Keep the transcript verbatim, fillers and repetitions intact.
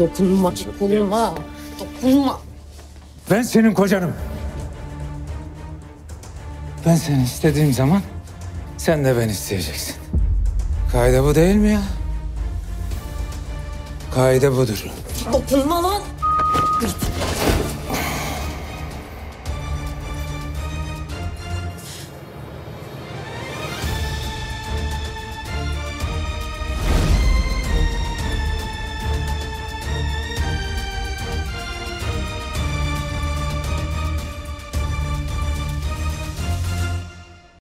Dokunma, dokunma, dokunma. Ben senin kocanım. Ben seni istediğim zaman sen de beni isteyeceksin. Kaide bu değil mi ya? Kaide budur. Dokunma lan. Git.